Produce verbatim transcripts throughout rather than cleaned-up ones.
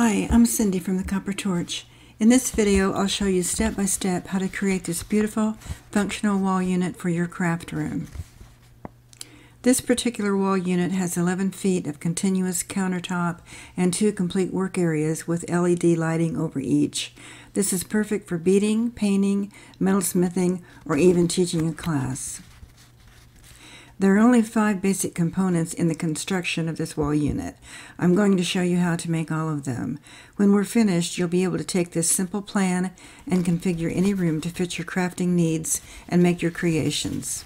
Hi, I'm Cindy from the Copper Torch. In this video, I'll show you step by step how to create this beautiful functional wall unit for your craft room. This particular wall unit has eleven feet of continuous countertop and two complete work areas with L E D lighting over each. This is perfect for beading, painting, metalsmithing, or even teaching a class. There are only five basic components in the construction of this wall unit. I'm going to show you how to make all of them. When we're finished, you'll be able to take this simple plan and configure any room to fit your crafting needs and make your creations.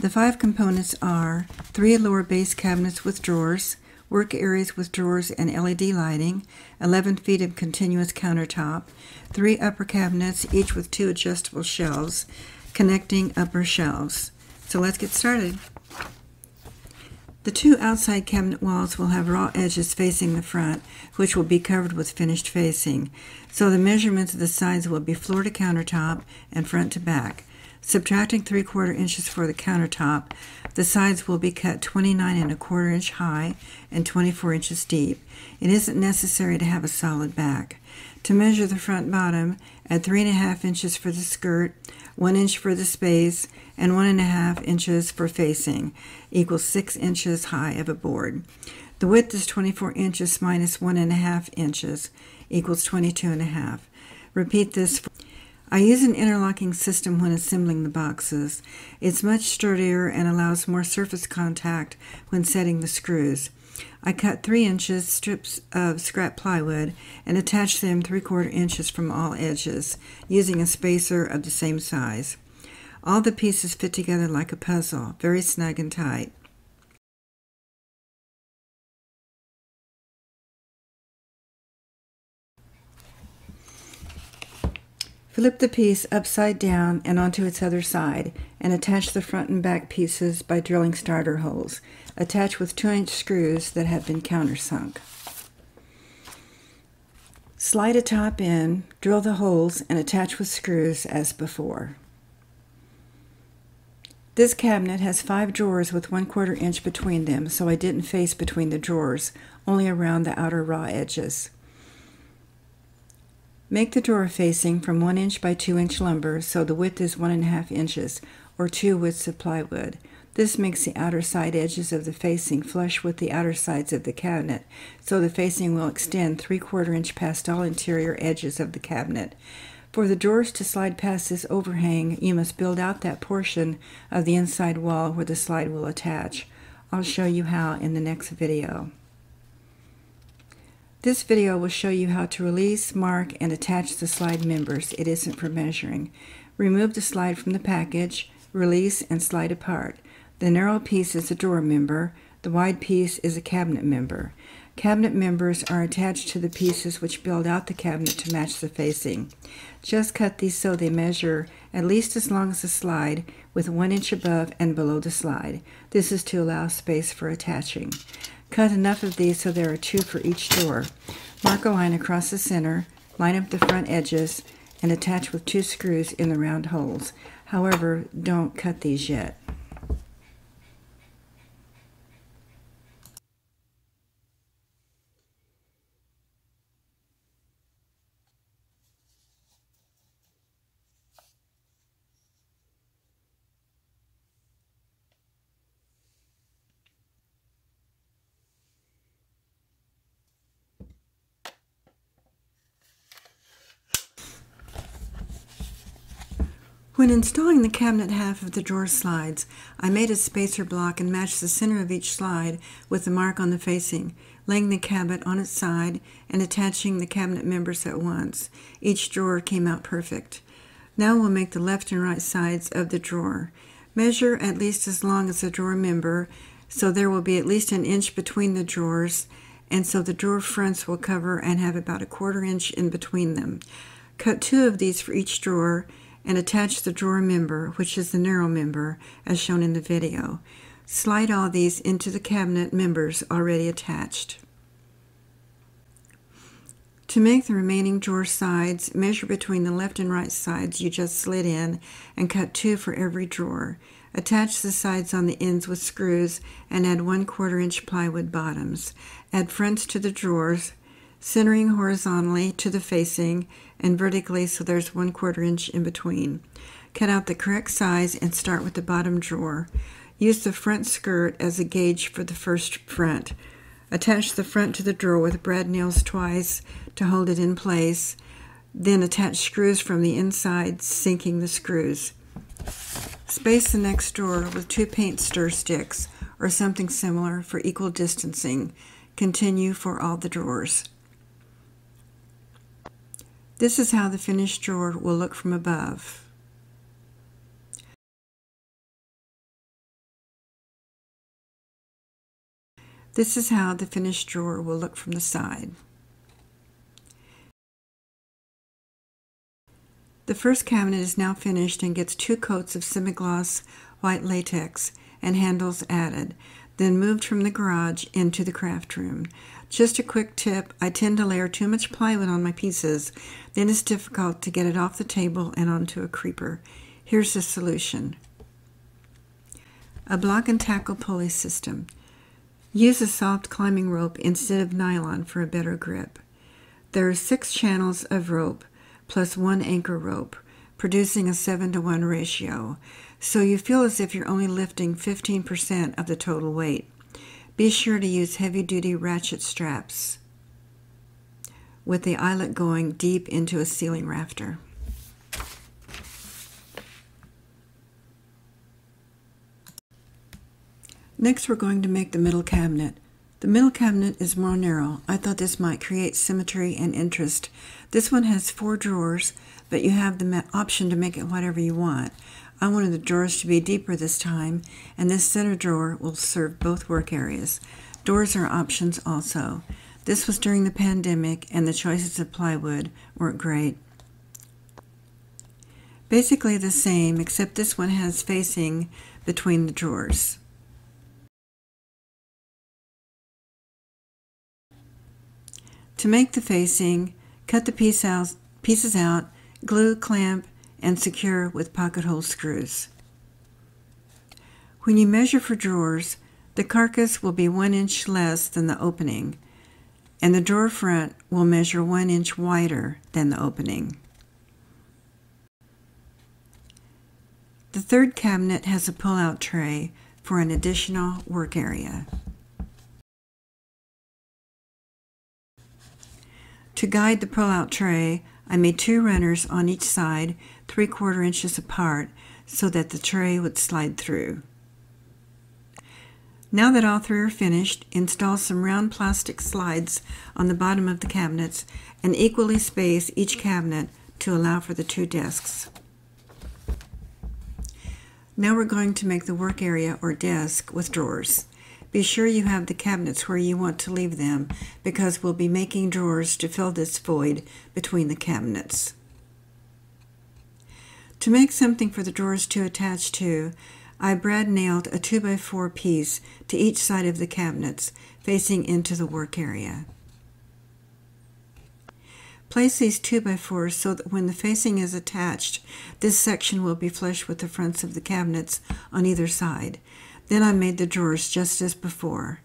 The five components are three lower base cabinets with drawers, work areas with drawers and L E D lighting, eleven feet of continuous countertop, three upper cabinets, each with two adjustable shelves, connecting upper shelves. So let's get started. The two outside cabinet walls will have raw edges facing the front, which will be covered with finished facing. So the measurements of the sides will be floor to countertop and front to back. Subtracting three quarter inches for the countertop, the sides will be cut twenty-nine and a quarter inch high and twenty-four inches deep. It isn't necessary to have a solid back. To measure the front bottom, add three and a half inches for the skirt, one inch for the space, and one and a half inches for facing, equals six inches high of a board. The width is twenty-four inches minus one and a half inches, equals twenty-two and a half. Repeat this. I use an interlocking system when assembling the boxes. It's much sturdier and allows more surface contact when setting the screws. I cut three inches strips of scrap plywood and attach them three quarter inches from all edges, using a spacer of the same size. All the pieces fit together like a puzzle, very snug and tight. Flip the piece upside down and onto its other side, and attach the front and back pieces by drilling starter holes. Attach with two inch screws that have been countersunk. Slide a top in, drill the holes, and attach with screws as before. This cabinet has five drawers with one quarter inch between them, so I didn't face between the drawers, only around the outer raw edges. Make the drawer facing from one inch by two inch lumber, so the width is one and a half inches, or two widths of plywood. This makes the outer side edges of the facing flush with the outer sides of the cabinet, so the facing will extend three quarter inch past all interior edges of the cabinet. For the drawers to slide past this overhang, you must build out that portion of the inside wall where the slide will attach. I'll show you how in the next video. This video will show you how to release, mark, and attach the slide members. It isn't for measuring. Remove the slide from the package, release, and slide apart. The narrow piece is a drawer member. The wide piece is a cabinet member. Cabinet members are attached to the pieces which build out the cabinet to match the facing. Just cut these so they measure at least as long as the slide, with one inch above and below the slide. This is to allow space for attaching. Cut enough of these so there are two for each drawer. Mark a line across the center, line up the front edges, and attach with two screws in the round holes. However, don't cut these yet. When installing the cabinet half of the drawer slides, I made a spacer block and matched the center of each slide with a mark on the facing, laying the cabinet on its side and attaching the cabinet members at once. Each drawer came out perfect. Now we'll make the left and right sides of the drawer. Measure at least as long as the drawer member, so there will be at least an inch between the drawers, and so the drawer fronts will cover and have about a quarter inch in between them. Cut two of these for each drawer, and attach the drawer member, which is the narrow member, as shown in the video. Slide all these into the cabinet members already attached. To make the remaining drawer sides, measure between the left and right sides you just slid in and cut two for every drawer. Attach the sides on the ends with screws and add one quarter inch plywood bottoms. Add fronts to the drawers, centering horizontally to the facing and vertically so there's one quarter inch in between. Cut out the correct size and start with the bottom drawer. Use the front skirt as a gauge for the first front. Attach the front to the drawer with brad nails twice to hold it in place. Then attach screws from the inside, sinking the screws. Space the next drawer with two paint stir sticks or something similar for equal distancing. Continue for all the drawers. This is how the finished drawer will look from above. This is how the finished drawer will look from the side. The first cabinet is now finished and gets two coats of semi-gloss white latex and handles added, then moved from the garage into the craft room. Just a quick tip, I tend to layer too much plywood on my pieces, then it's difficult to get it off the table and onto a creeper. Here's the solution. A block and tackle pulley system. Use a soft climbing rope instead of nylon for a better grip. There are six channels of rope plus one anchor rope, producing a seven to one ratio, so you feel as if you're only lifting fifteen percent of the total weight. Be sure to use heavy-duty ratchet straps with the eyelet going deep into a ceiling rafter. Next, we're going to make the middle cabinet. The middle cabinet is more narrow. I thought this might create symmetry and interest. This one has four drawers, but you have the option to make it whatever you want. I wanted the drawers to be deeper this time, and this center drawer will serve both work areas. Doors are options also. This was during the pandemic, and the choices of plywood weren't great. Basically the same, except this one has facing between the drawers. To make the facing, cut the piece out, pieces out, glue, clamp, and secure with pocket hole screws. When you measure for drawers, the carcass will be one inch less than the opening, and the drawer front will measure one inch wider than the opening. The third cabinet has a pull-out tray for an additional work area. To guide the pull-out tray, I made two runners on each side, three quarter inches apart, so that the tray would slide through. Now that all three are finished, install some round plastic slides on the bottom of the cabinets and equally space each cabinet to allow for the two desks. Now we're going to make the work area or desk with drawers. Be sure you have the cabinets where you want to leave them because we'll be making drawers to fill this void between the cabinets. To make something for the drawers to attach to, I brad nailed a two by four piece to each side of the cabinets facing into the work area. Place these two by fours so that when the facing is attached, this section will be flush with the fronts of the cabinets on either side. Then I made the drawers just as before.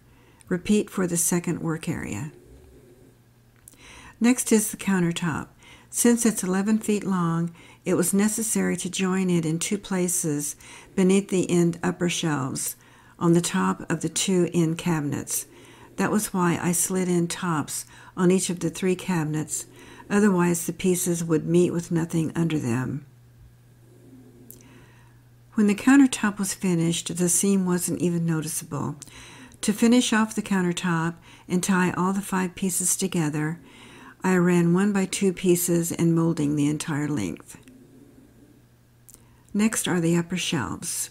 Repeat for the second work area. Next is the countertop. Since it's eleven feet long, it was necessary to join it in two places beneath the end upper shelves on the top of the two end cabinets. That was why I slid in tops on each of the three cabinets, otherwise the pieces would meet with nothing under them. When the countertop was finished, the seam wasn't even noticeable. To finish off the countertop and tie all the five pieces together, I ran one by two pieces and molding the entire length. Next are the upper shelves.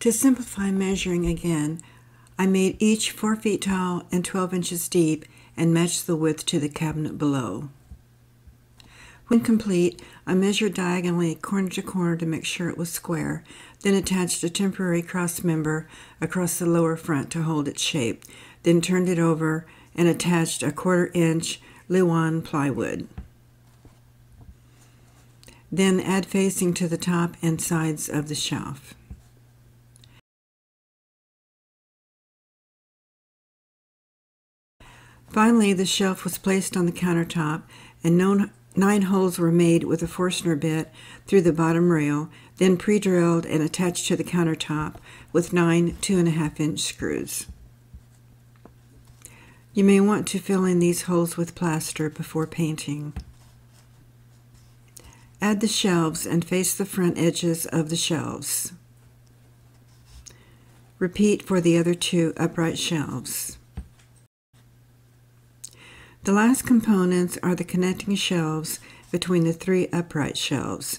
To simplify measuring again, I made each four feet tall and twelve inches deep and matched the width to the cabinet below. When complete, I measured diagonally corner to corner to make sure it was square, then attached a temporary cross member across the lower front to hold its shape, then turned it over and attached a quarter inch Luan plywood. Then add facing to the top and sides of the shelf. Finally, the shelf was placed on the countertop, and nine holes were made with a Forstner bit through the bottom rail, then pre-drilled and attached to the countertop with nine two and a half inch screws. You may want to fill in these holes with plaster before painting. Add the shelves and face the front edges of the shelves. Repeat for the other two upright shelves. The last components are the connecting shelves between the three upright shelves.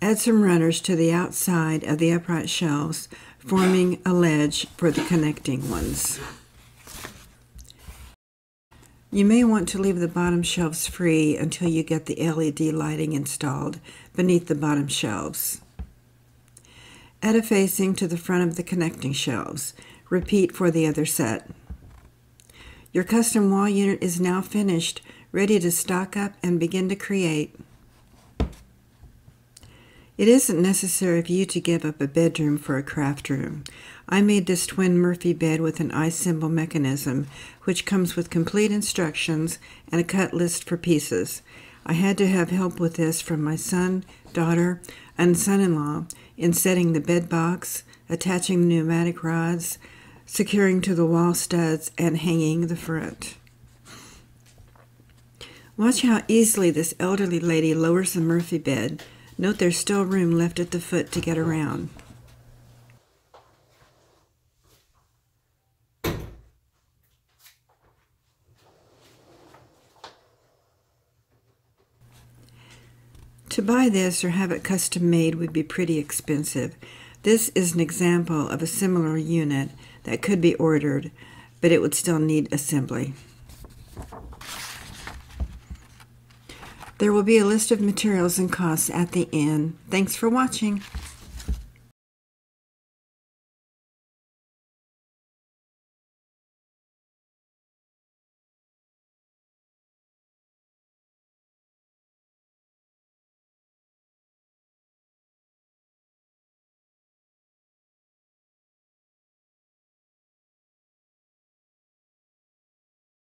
Add some runners to the outside of the upright shelves, forming a ledge for the connecting ones. You may want to leave the bottom shelves free until you get the L E D lighting installed beneath the bottom shelves. Add a facing to the front of the connecting shelves. Repeat for the other set. Your custom wall unit is now finished, ready to stock up and begin to create. It isn't necessary for you to give up a bedroom for a craft room. I made this twin Murphy bed with an eye symbol mechanism, which comes with complete instructions and a cut list for pieces. I had to have help with this from my son, daughter, and son-in-law in setting the bed box, attaching the pneumatic rods, securing to the wall studs, and hanging the front. Watch how easily this elderly lady lowers the Murphy bed. Note there's still room left at the foot to get around. To buy this or have it custom made would be pretty expensive. This is an example of a similar unit that could be ordered, but it would still need assembly. There will be a list of materials and costs at the end. Thanks for watching.